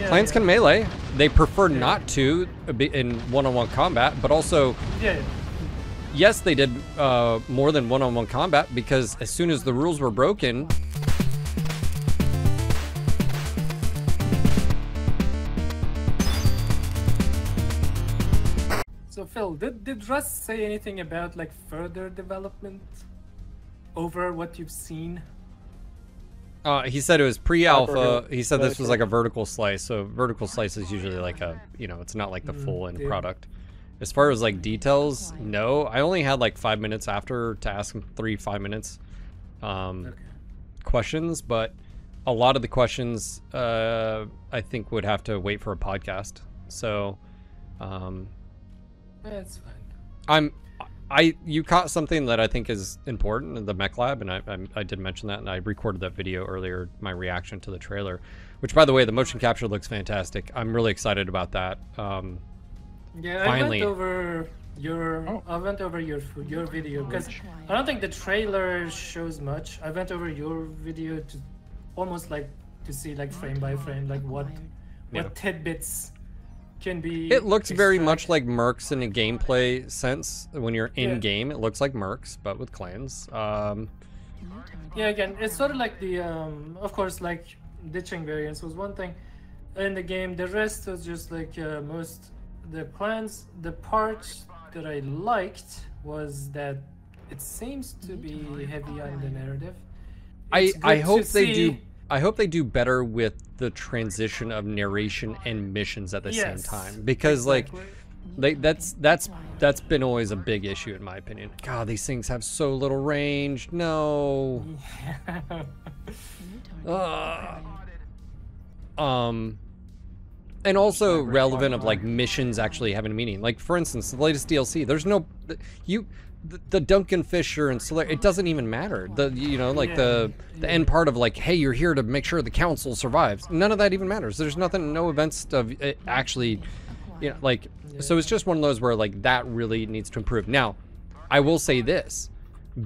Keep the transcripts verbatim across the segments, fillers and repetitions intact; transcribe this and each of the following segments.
Yeah, Clans yeah. can melee. They prefer yeah. not to in one-on-one combat, but also... Yeah. yeah. Yes, they did uh, more than one-on-one combat because as soon as the rules were broken... So Phil, did, did Russ say anything about like further development over what you've seen? Uh, he said it was pre-alpha. He said this was like a vertical slice. So vertical slice is usually like a, you know, it's not like the full end product. As far as like details, no. I only had like five minutes after to ask him three five minutes um, okay. questions, but a lot of the questions uh, I think would have to wait for a podcast. So um, that's fine. I'm I you caught something that I think is important in the Mech Lab, and I, I I did mention that, and I recorded that video earlier, my reaction to the trailer, which by the way the motion capture looks fantastic. I'm really excited about that. Um, Yeah, Finally. I went over your oh. I went over your your video because I don't think the trailer shows much. I went over your video to almost like to see like frame by frame like what yeah. what tidbits can be. It looks extracted. very much like mercs in a gameplay sense. When you're in yeah. game, it looks like mercs but with clans. Um, yeah, again, it's sort of like the um, of course like ditching variants was one thing in the game. The rest was just like uh, most. The clans, the part that I liked was that it seems to be heavy on the narrative. It's I I hope they see. do. I hope they do better with the transition of narration and missions at the yes, same time, because exactly. like, they, that's that's that's been always a big issue in my opinion. God, these things have so little range. No. Yeah. uh, um. And also relevant of like missions actually having a meaning. Like for instance, the latest D L C, there's no, you, the, the Duncan Fisher and Solar, it doesn't even matter. The you know like yeah. the the end part of like, hey, you're here to make sure the council survives. None of that even matters. There's nothing, no events of it actually, you know, like. So it's just one of those where like that really needs to improve. Now, I will say this,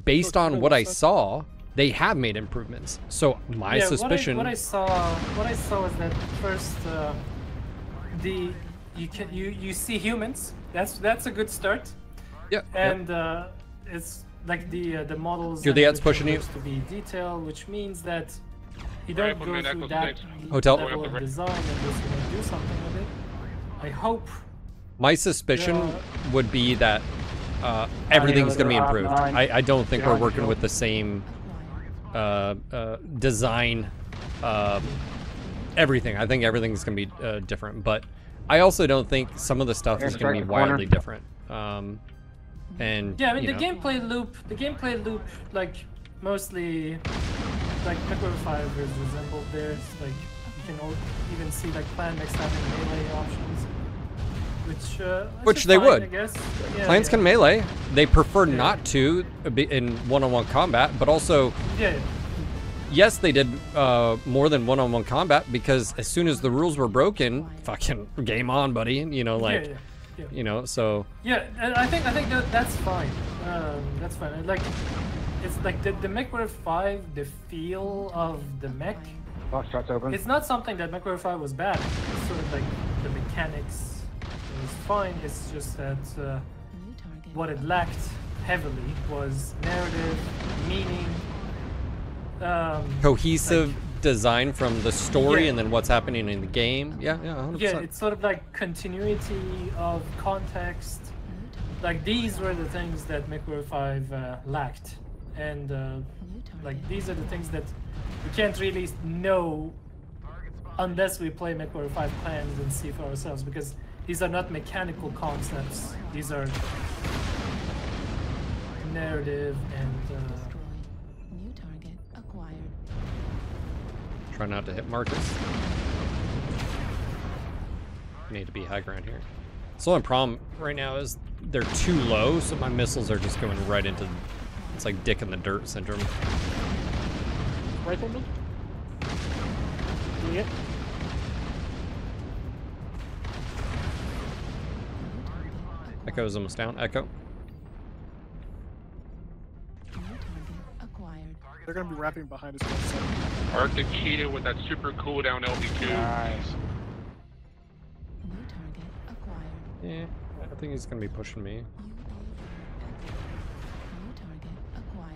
based on what I saw, they have made improvements. So my yeah, suspicion. What I, what I saw, what I saw was that first. Uh, The you can you you see humans. That's that's a good start. Yeah. And yep. uh, it's like the uh, the models. You're the ads pushing you. To be detail, which means that you don't go through that hotel level of design and just do something with it. I hope. My suspicion uh, would be that uh, everything's going to be improved. I I don't think we're working with the same uh, uh, design. Uh, Everything. I think everything's gonna be uh, different, but I also don't think some of the stuff is gonna be wildly different. Um, and yeah, I mean the know. gameplay loop, the gameplay loop, like mostly, like MechWarrior five is resembled theirs. Like you can even see like plan mixed up in melee options, which uh, which they fine, would. I guess. Yeah, Clans yeah. can melee. They prefer yeah. not to in one-on-one combat, but also. Yeah. Yes, they did uh, more than one-on-one combat because as soon as the rules were broken, fucking game on, buddy. You know, like, yeah, yeah, yeah. you know, so. Yeah, and I think I think that, that's fine. Um, that's fine. Like, it's like the, the MechWarrior five, the feel of the mech. Box shots open. It's not something that MechWarrior five was bad. It's sort of like the mechanics was fine. It's just that uh, what it lacked heavily was narrative, meaning. Um, cohesive like, design from the story yeah. and then what's happening in the game. Yeah, yeah, one hundred percent. Yeah, it's sort of like continuity of context. Like these were the things that MechWarrior five uh, lacked, and uh, like these are the things that we can't really know unless we play MechWarrior five Clans and see for ourselves, because these are not mechanical concepts. These are narrative and. Uh, Try not to hit Marcus. Need to be high ground here. So the only problem right now is they're too low, so my missiles are just going right into. It's like dick in the dirt syndrome. Right on me? Yep. Echo's almost down. Echo. They're gonna be wrapping behind us. Arctic Cheetah with that super cooldown L B two. Nice. Yeah, I think he's gonna be pushing me. New target acquired.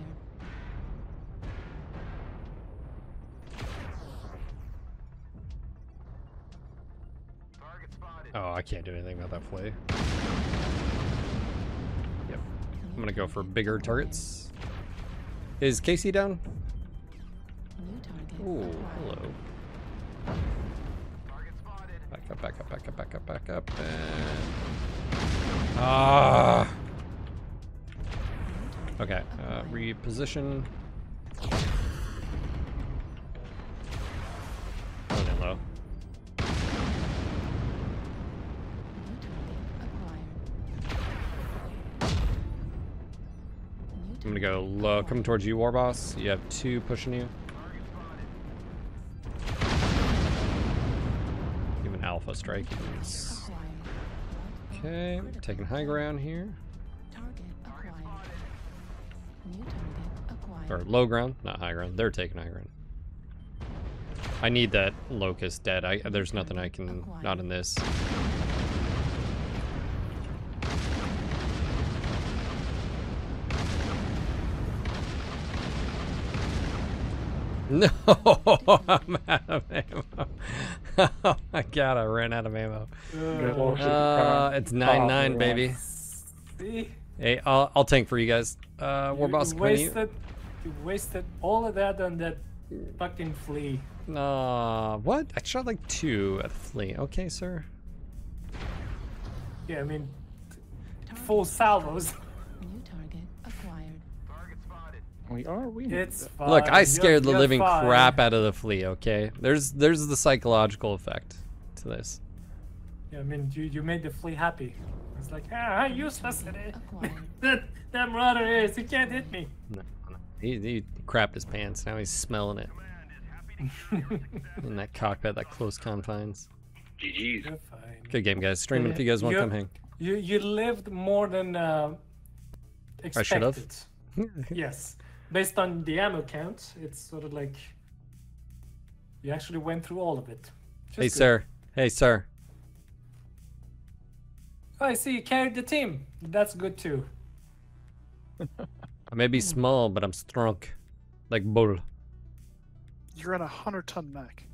Oh, I can't do anything about that flea. Yep. I'm gonna go for bigger targets. Is Casey down? Ooh, hello. Back up, back up, back up, back up, back up, and... Ah! Okay, uh, reposition. Put it in low. I'm gonna go low. Coming towards you, Warboss. You have two pushing you. Alpha strike. Okay, taking high ground here. Or low ground, not high ground. They're taking high ground. I need that locust dead. I there's nothing I can, not in this. No, I'm out of ammo. Oh my god, I ran out of ammo. Uh, it's nine nine, oh, baby. See? Hey, I'll, I'll tank for you guys. Uh, you Warboss, wasted, you wasted all of that on that fucking flea. Nah, uh, what? I shot like two at the flea. Okay, sir. Yeah, I mean, full salvos. We are we look, I scared you're, the living fine. crap out of the flea, okay? There's there's the psychological effect to this. Yeah, I mean you, you made the flea happy. It's like, ah, how useless it is. that that brother is, he can't hit me. No, no. He he crapped his pants, now he's smelling it. In that cockpit, that close confines. G G's. Good game, guys. Streaming yeah, if you guys want to come hang. You you lived more than uh, expected. I should have. Yes. Based on the ammo count, it's sort of like you actually went through all of it. Just hey, good. sir. Hey, sir. Oh, I see you carried the team. That's good, too. I may be small, but I'm strong. Like bull. You're in a hundred ton mech.